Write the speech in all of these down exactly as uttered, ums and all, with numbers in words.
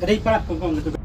Cadê para comprar tudo?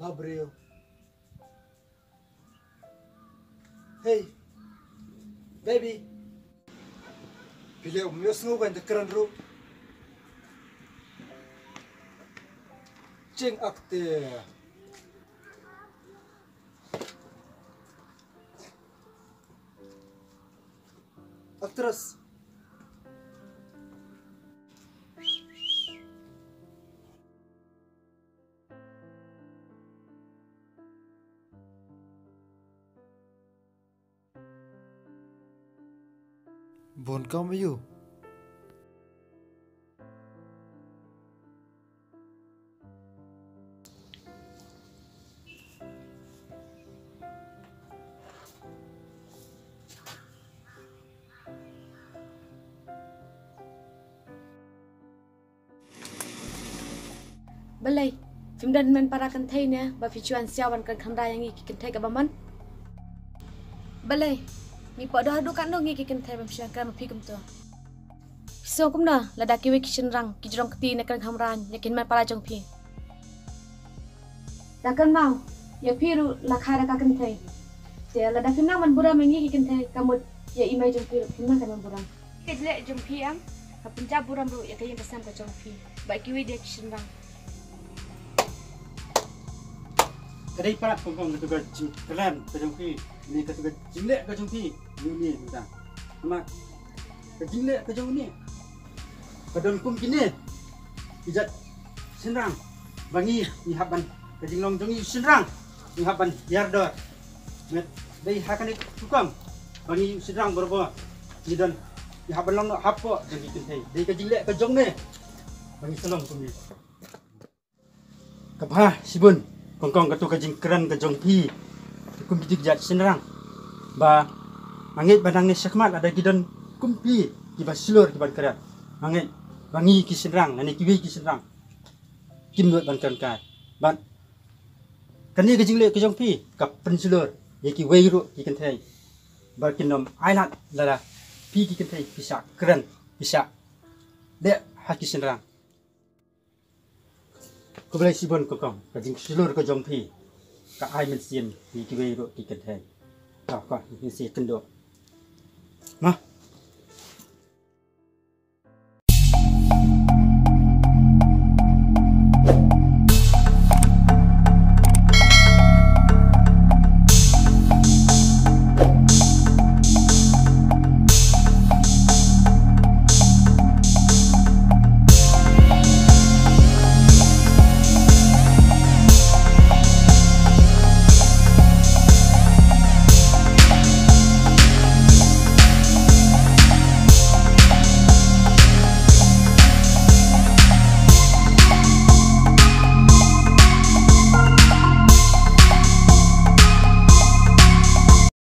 Gabriel. Hey, baby. Bile o meu snow ainda cranro. Ching acte. Actress. Vốn con mới dù Bà lây, phim đơn mình para cần thay nè Bà phí chuan xeo bằng cần khám ra ngay kì cần thay cả bà mắn Bà lây Mì bỏ đôi đôi cắn đôi nghe kì kênh thầy bằng sàng kèm mà phí cầm tùa Xong cũng nở là đà kì vây kì chân răng kì rong kì tì nè kênh khám ràng nè kênh màn bà la chồng phí Đà kênh màu, dạy phí rù là khai đà kà kênh thầy Dạy là đà phím năng màn bù răng màn nghe kì kênh thầy Cảm ơn dạy imay chồng phí rù phím năng kèm màn bù răng Kì dạy chồng phí em, hả phím chá bù răng rù yạc kênh bà xăm kà chồng phí Bà kì vây đà kì chân răng Ở đây bác phòng phòng tôi gọi chìm kèm cho trong khi Nên tôi gọi chính lệ cho trong khi Như này chúng ta Mà Cái chính lệ cho trong này Và đồn cung kín này Thì giật Xuyên răng Và nghi Nghi hạp bần Cái chính lòng trong nghi xuyên răng Nghi hạp bần Giar đờ Đây hai cái này cũng cầm Và nghi xuyên răng bờ bờ Nghi đồn Nghi hạp bần lòng nó hạp bờ Để nghi tìm thấy Đây cái chính lệ cho trong này Và nghi xuyên lòng trong này Cặp ha Xí bần Kong kong kato kajing keren kajong pi kumpi jat senrang ba angit banang ni sakmat ada kidan kumpi kiba silur kiban kera angit bangi ki senrang nani kiwi ki senrang kim nuat ban kan kai ban kani kajing le kajong pi kap pen silur ye ki wei ru ki kan thai ba kinom ailat lala pi ki kan thai bisa keren bisa de hak ki senrang Cô lấy xí bồn cô còn, cả chính xí lôi cô giống thì cả ai mình xiên vì cái về độ thì cần thề, cả cả mình sẽ cân độ, mà.